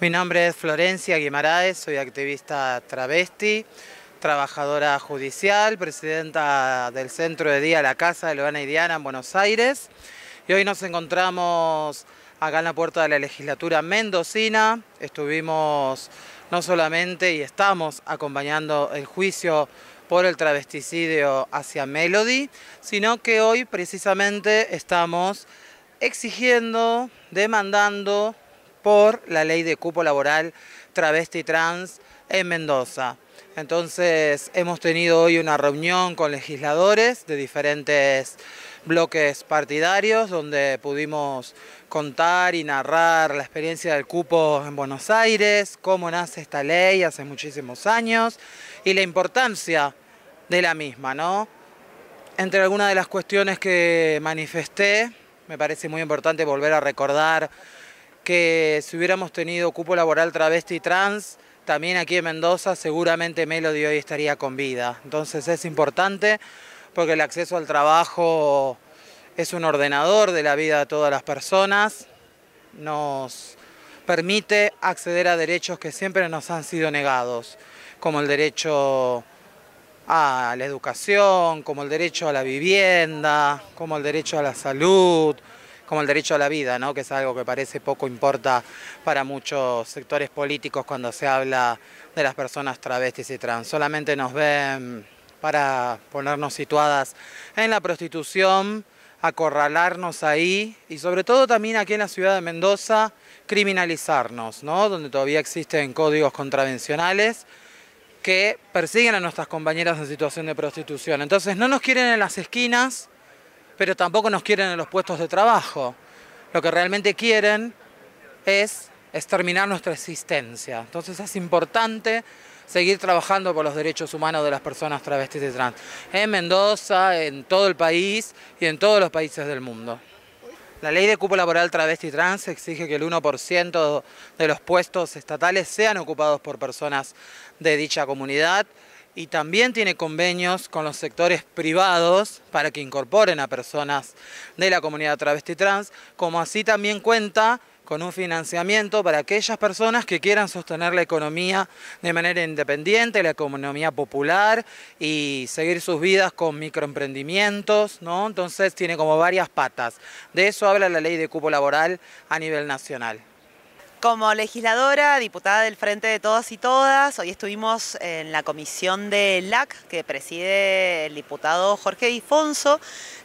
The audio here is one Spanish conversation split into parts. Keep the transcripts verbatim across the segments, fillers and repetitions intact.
Mi nombre es Florencia Guimaraes, soy activista travesti, trabajadora judicial, presidenta del Centro de Día La Casa de Luana y Diana en Buenos Aires. Y hoy nos encontramos acá en la puerta de la legislatura mendocina. Estuvimos no solamente y estamos acompañando el juicio por el travesticidio hacia Melody, sino que hoy precisamente estamos exigiendo, demandando por la ley de cupo laboral travesti trans en Mendoza. Entonces hemos tenido hoy una reunión con legisladores de diferentes bloques partidarios donde pudimos contar y narrar la experiencia del cupo en Buenos Aires, cómo nace esta ley hace muchísimos años y la importancia de la misma, ¿no? Entre algunas de las cuestiones que manifesté, me parece muy importante volver a recordar que si hubiéramos tenido cupo laboral travesti y trans, también aquí en Mendoza seguramente Melody hoy estaría con vida. Entonces es importante porque el acceso al trabajo es un ordenador de la vida de todas las personas, nos permite acceder a derechos que siempre nos han sido negados, como el derecho a la educación, como el derecho a la vivienda, como el derecho a la salud, como el derecho a la vida, ¿no? Que es algo que parece poco importa para muchos sectores políticos cuando se habla de las personas travestis y trans. Solamente nos ven para ponernos situadas en la prostitución, acorralarnos ahí y sobre todo también aquí en la ciudad de Mendoza, criminalizarnos, ¿no? Donde todavía existen códigos contravencionales que persiguen a nuestras compañeras en situación de prostitución. Entonces no nos quieren en las esquinas, pero tampoco nos quieren en los puestos de trabajo. Lo que realmente quieren es exterminar nuestra existencia. Entonces es importante seguir trabajando por los derechos humanos de las personas travestis y trans. En Mendoza, en todo el país y en todos los países del mundo. La ley de cupo laboral travesti y trans exige que el uno por ciento de los puestos estatales sean ocupados por personas de dicha comunidad. Y también tiene convenios con los sectores privados para que incorporen a personas de la comunidad travesti trans, como así también cuenta con un financiamiento para aquellas personas que quieran sostener la economía de manera independiente, la economía popular y seguir sus vidas con microemprendimientos, ¿no? Entonces tiene como varias patas. De eso habla la ley de cupo laboral a nivel nacional. Como legisladora, diputada del Frente de Todas y Todas, hoy estuvimos en la comisión de L A C que preside el diputado Jorge Ifonso,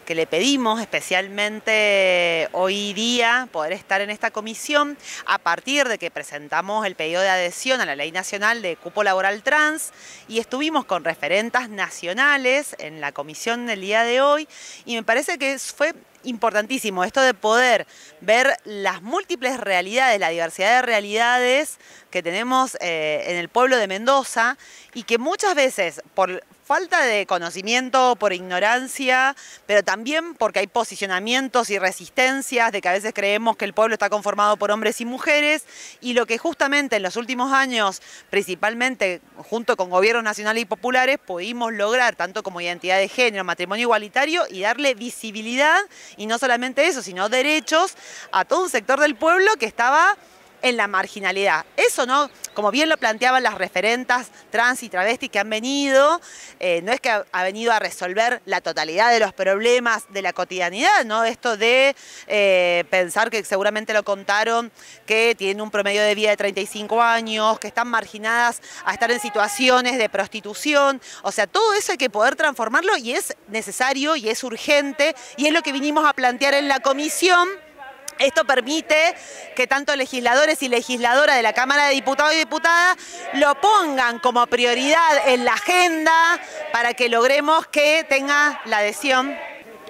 que le pedimos especialmente hoy día poder estar en esta comisión a partir de que presentamos el pedido de adhesión a la Ley Nacional de Cupo Laboral Trans y estuvimos con referentas nacionales en la comisión del día de hoy y me parece que fue importantísimo esto de poder ver las múltiples realidades, la diversidad de realidades que tenemos eh, en el pueblo de Mendoza y que muchas veces por falta de conocimiento, por ignorancia, pero también porque hay posicionamientos y resistencias de que a veces creemos que el pueblo está conformado por hombres y mujeres y lo que justamente en los últimos años, principalmente junto con gobiernos nacionales y populares, pudimos lograr tanto como identidad de género, matrimonio igualitario y darle visibilidad y no solamente eso, sino derechos a todo un sector del pueblo que estaba en la marginalidad. Eso no, como bien lo planteaban las referentas trans y travestis que han venido, eh, no es que ha, ha venido a resolver la totalidad de los problemas de la cotidianidad, ¿no? Esto de eh, pensar que seguramente lo contaron, que tienen un promedio de vida de treinta y cinco años, que están marginadas a estar en situaciones de prostitución, o sea, todo eso hay que poder transformarlo y es necesario y es urgente y es lo que vinimos a plantear en la comisión. Esto permite que tanto legisladores y legisladoras de la Cámara de Diputados y Diputadas lo pongan como prioridad en la agenda para que logremos que tenga la adhesión.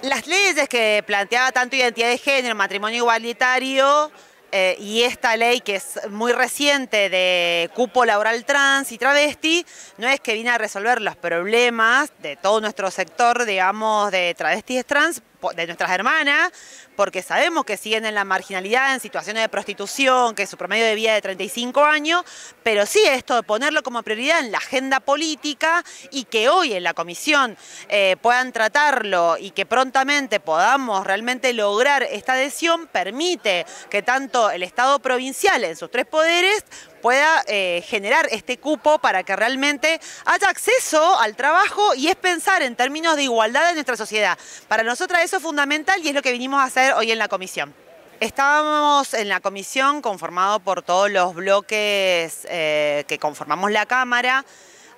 Las leyes que planteaba tanto identidad de género, matrimonio igualitario eh, y esta ley que es muy reciente de cupo laboral trans y travesti, no es que viene a resolver los problemas de todo nuestro sector, digamos, de travestis trans, de nuestras hermanas, porque sabemos que siguen en la marginalidad, en situaciones de prostitución, que es su promedio de vida de treinta y cinco años, pero sí esto de ponerlo como prioridad en la agenda política y que hoy en la comisión eh, puedan tratarlo y que prontamente podamos realmente lograr esta adhesión, permite que tanto el Estado provincial en sus tres poderes pueda eh, generar este cupo para que realmente haya acceso al trabajo, y es pensar en términos de igualdad en nuestra sociedad. Para nosotras eso es fundamental y es lo que vinimos a hacer hoy en la comisión. Estábamos en la comisión conformado por todos los bloques eh, que conformamos la Cámara.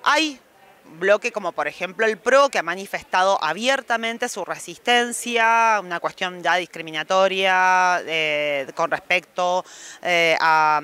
Hay bloque como por ejemplo el PRO, que ha manifestado abiertamente su resistencia, una cuestión ya discriminatoria eh, con respecto eh, a,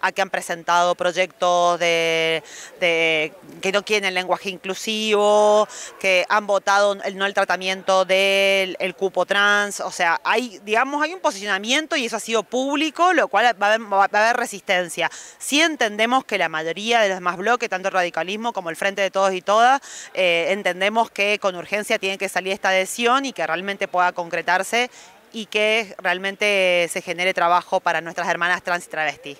a que han presentado proyectos de, de, que no quieren el lenguaje inclusivo, que han votado el, no el tratamiento del el cupo trans. O sea, hay, digamos, hay un posicionamiento y eso ha sido público, lo cual va a haber, va a haber resistencia. Sí entendemos que la mayoría de los demás bloques, tanto el radicalismo como el Frente de Todas y Todas, eh, entendemos que con urgencia tiene que salir esta adhesión y que realmente pueda concretarse y que realmente se genere trabajo para nuestras hermanas trans y travestis.